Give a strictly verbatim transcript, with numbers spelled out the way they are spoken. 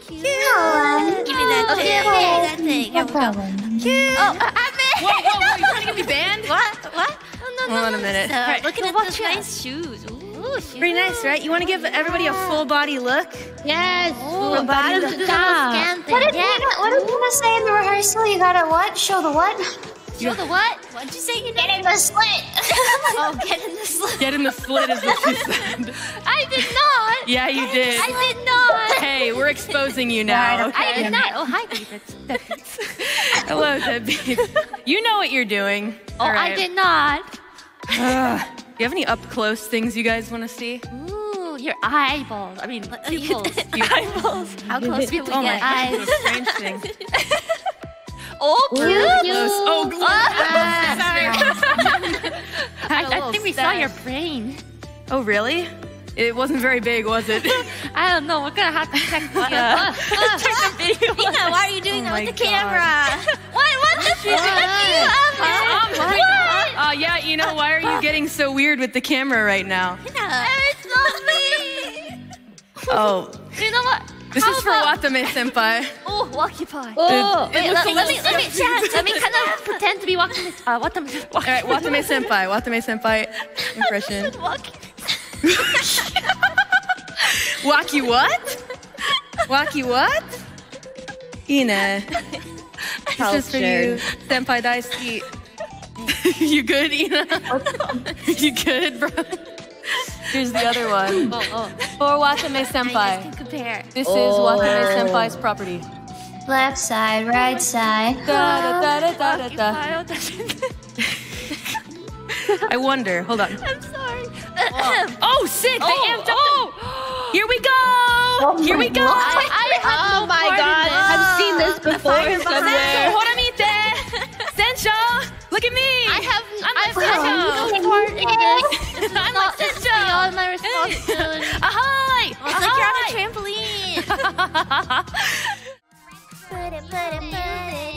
cute. Aww. Give me that thing. Okay, okay. That thing. No problem. Cute. Oh, uh, I'm in. Whoa, whoa, whoa. You trying to get me banned? What? What? Oh, no, no, Hold on a minute. So, right. Look at those nice shoes. Ooh, shoes. Pretty nice, right? You want to give everybody a full body look? Yes. Ooh, full body look. Scan thing. What did yeah. Ina, what did Ina say in the rehearsal? You gotta what? Show the what? Show the what? What'd you say? You get in the slit. Oh, get in the slit. Get in the slit is what you said. I did not. Yeah, you did. I did not. Hey, we're exposing you now. Okay. I did not. Oh, hi, Debbie. Hello, Debbie. You know what you're doing. Oh, right. I did not. Uh, do you have any up-close things you guys want to see? Ooh, your eyeballs. I mean, pupils. Your eyeballs. How close do we oh get? Eyes. Strange things. Oh, cute. Oh, glue. Ah, I, I think we saw your brain. Oh, really? It wasn't very big, was it? I don't know. We're going to have to check the video. Ina, why are you doing oh that with the God. camera? What? What? This is Oh, uh, yeah, Ina, why are you getting so weird with the camera right now? Ina. It's not me. Oh. You know what? This How is for Watame senpai. Oh, Walkie Pie. Oh, it, it wait, let, let, me, let me chat. Let me kind of pretend to be Watame. Uh, Watame. All right, Watame senpai. Watame senpai impression. I said Walkie. Walkie what? Walkie what? Ina. Culture. This is for you, senpai daisuki. You good, Ina? You good, bro? Here's the other one. Oh, oh. For Watame senpai. Compare. This oh. is Watame senpai's property. Left side, right side. Da, da, da, da, da, da, da. I wonder. Hold on. I'm sorry. Oh, oh sick! Oh, they amped up oh. Here we go! Oh Here we go! I, I oh my god! Love. I've seen this before somewhere. Sencho! Look at me! I have I'm like Sencho! I'm like Sencho! Beyond my responsibility. Ahoy! It's like you're on a trampoline! Put it, put it, put it.